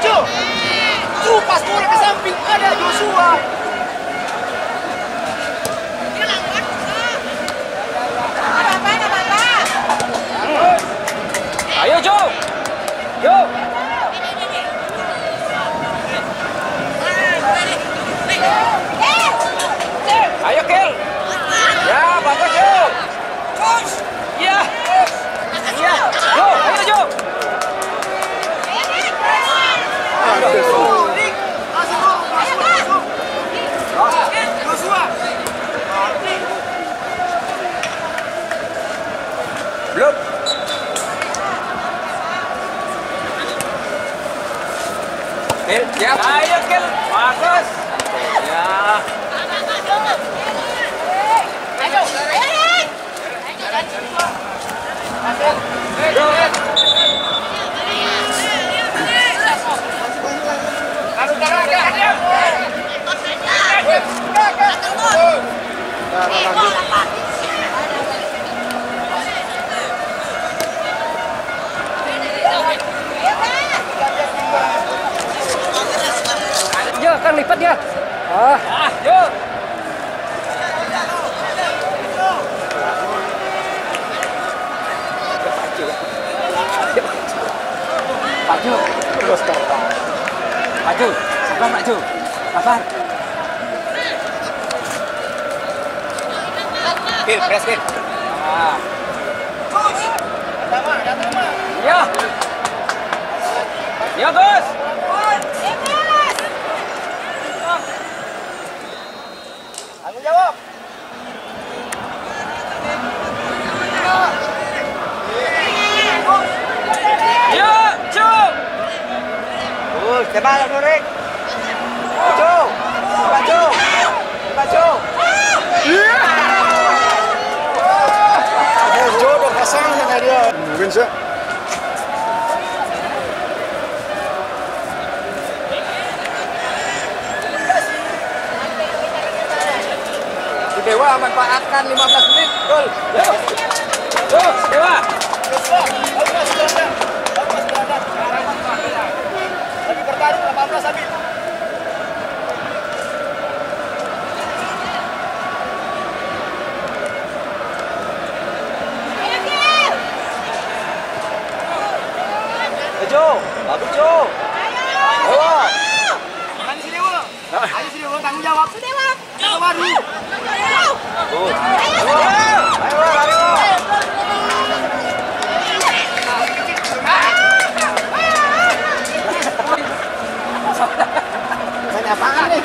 Joe. Tuh Pastora ke samping ada Joshua. Ayo Joe. Joe. Ayo Kel. Ya bagus Joe. Ya. Ya. Joe. Ayo Joe. Belum. Kel, siap. Ayo Kel, bagus. Ya. Ayo. Ya, kan lipat dia. Ah, ya. Maju, terus terbang. Maju, sabar maju, sabar. Kil, press kil. Ah. Ada mah. Ya. Ya Gus. Tanggung jawab. Semangat Nurek. Maju. Ada Jo dan Hasan dengan dia. Mungkin sih. Si Dewa manfaatkan 15 menit. Gol. Jo, Dewa. Baru 18 habis. Jo, bagus Jo. Dewa. Kan si Dewa. Ayo si Dewa tanggung jawab. Si Dewa. Jo baru. Ayo. Banyak banget nih.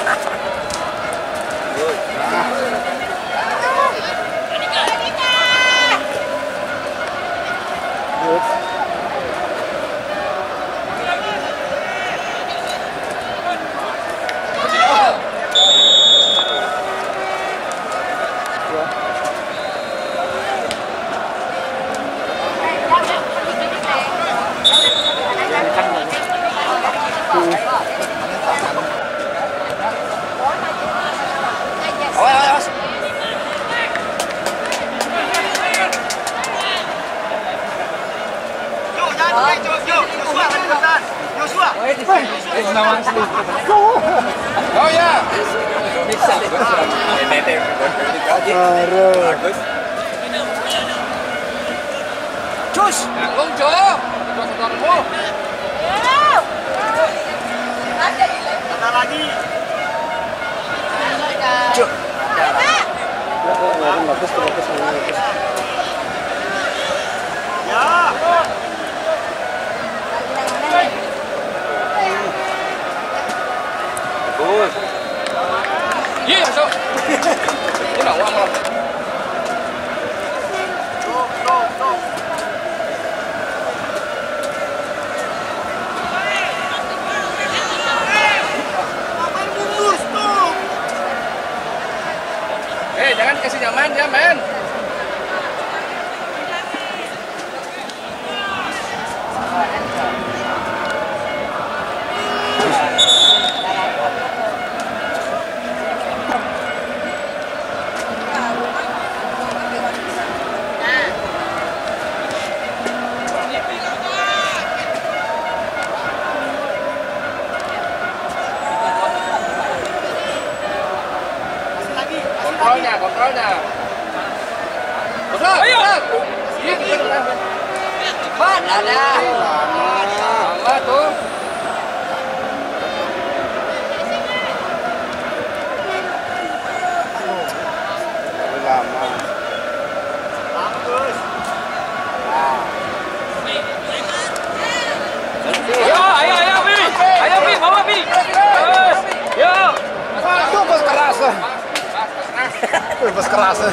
Bebas keras ya.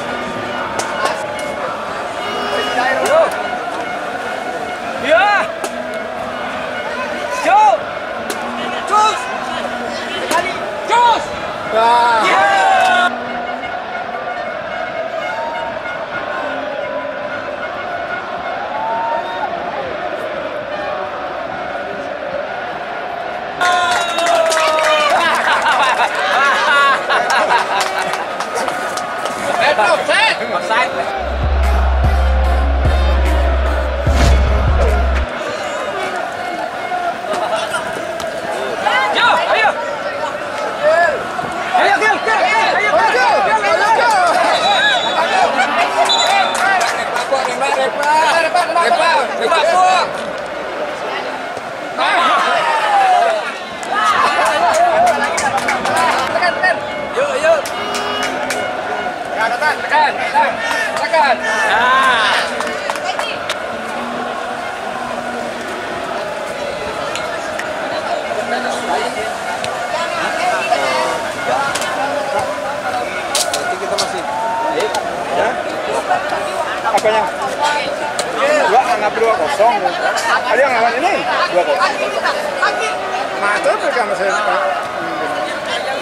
Ya. Jauh. Terus. Kali. Terus. Ya. Tekan. Nah. Jadi kita masih. Ya. Apanya? Dua anggap 2-0. Ada yang lawan ini 2-0. Macet juga masih.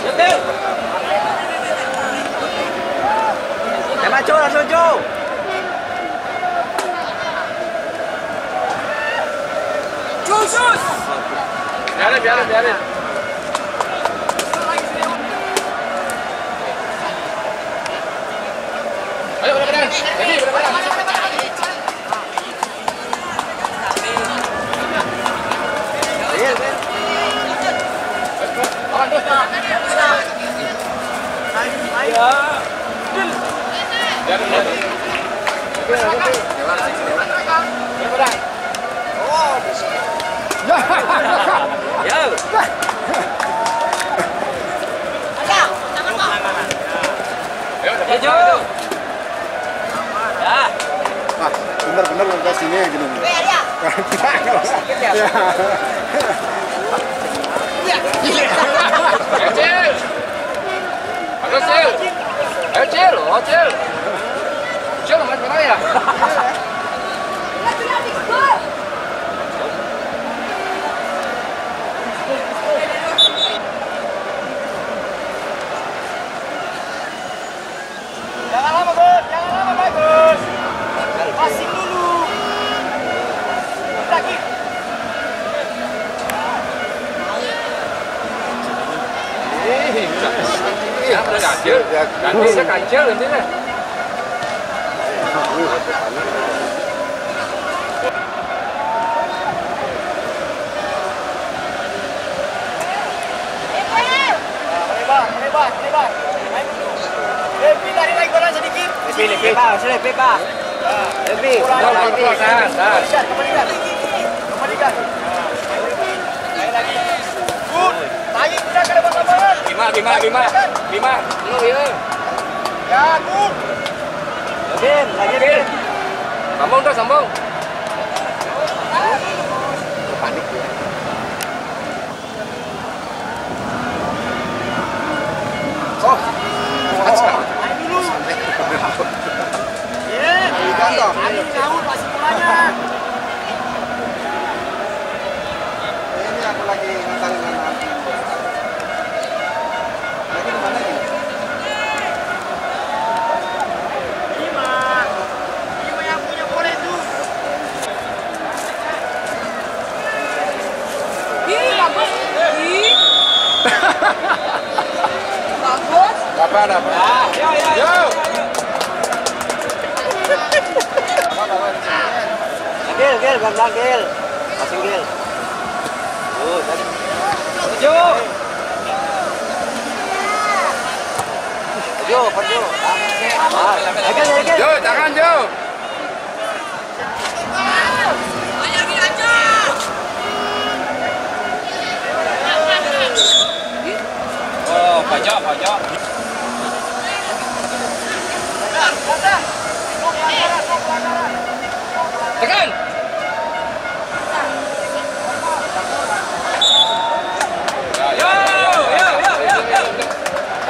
Betul. Maju langsung jauh. Jus. Biarin. Ayo benar. Jadi benar. Kancil nanti lah. Lebar. Lebih dari naik bola sedikit. Lebih. Lebih. Kembalikan. Naik lagi. Good. Naik kita ke depan lapangan. Lima. Lu ya. Ya, Bung. Lagi. Sambung. Panik ya. Oh. Main dulu. Ya, ini tahu pasti polanya. Ini aku lagi ngantarin. Apa? Yo. Gel, bang gel. Pasing gel. Tuh, tadi. Maju. Jo, tangan Jo. Oh, pojok, pojok. Tekan.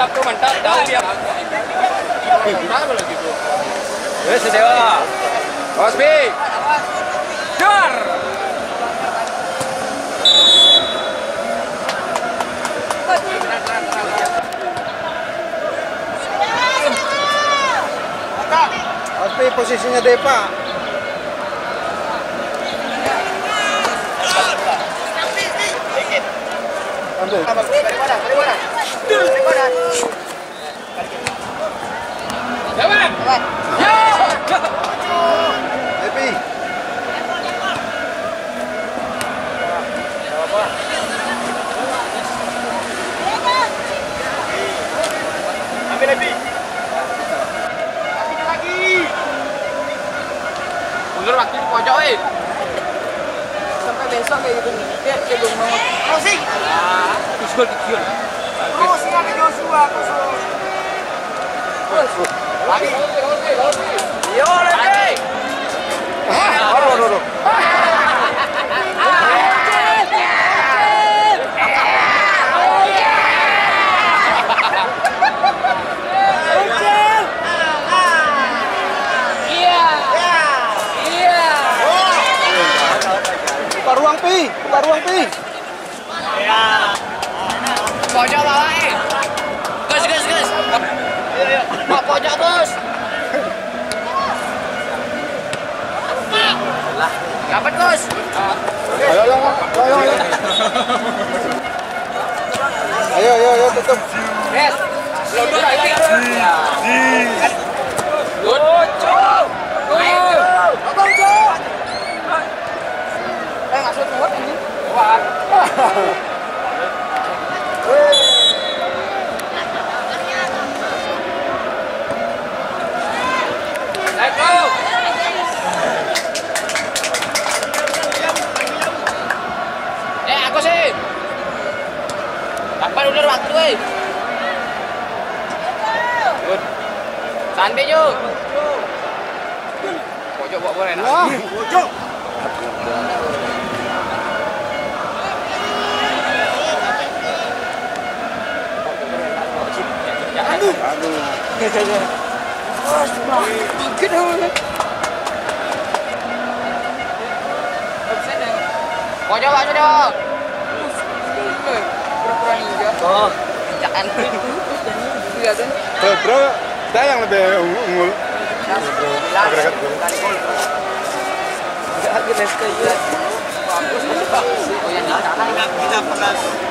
Aku mantap tahu dia. Gimana kalau gitu? Wes Dewa. Ospi. Dar. Ospi posisinya Depa. Ambil. Jalan. Ya. Lepi. Apa? Ambil Lepi. Ambil lagi. Mundur waktu di pojok, eh. Sampai besok kayak gitu nih. Dia belum mau. Closing. Ah, terus gol kecil. Terus sampai Joshua kosong. Lagi. Yo, lagi. Aduh. Buka ruang pi, buka ruang pi. Ya. Pojok bawah. Gas. Pak pojok bos. Dapat bos. Ayo. Ayo tutup. Yes. Lodor lagi. Gocok. Abang Jo. Enggak sulit banget ini. Kuat. Dapat ular waktu, wey. Good. Santai, Jo. Pojok buat bola enak. Pojok. Aduh. Pojok waktu, dong. Oh, pijakan itu kelihatan. Bro, saya yang lebih unggul. Berkat gol. Enggak kita sekali. Bagus. Oh, yang kita pernah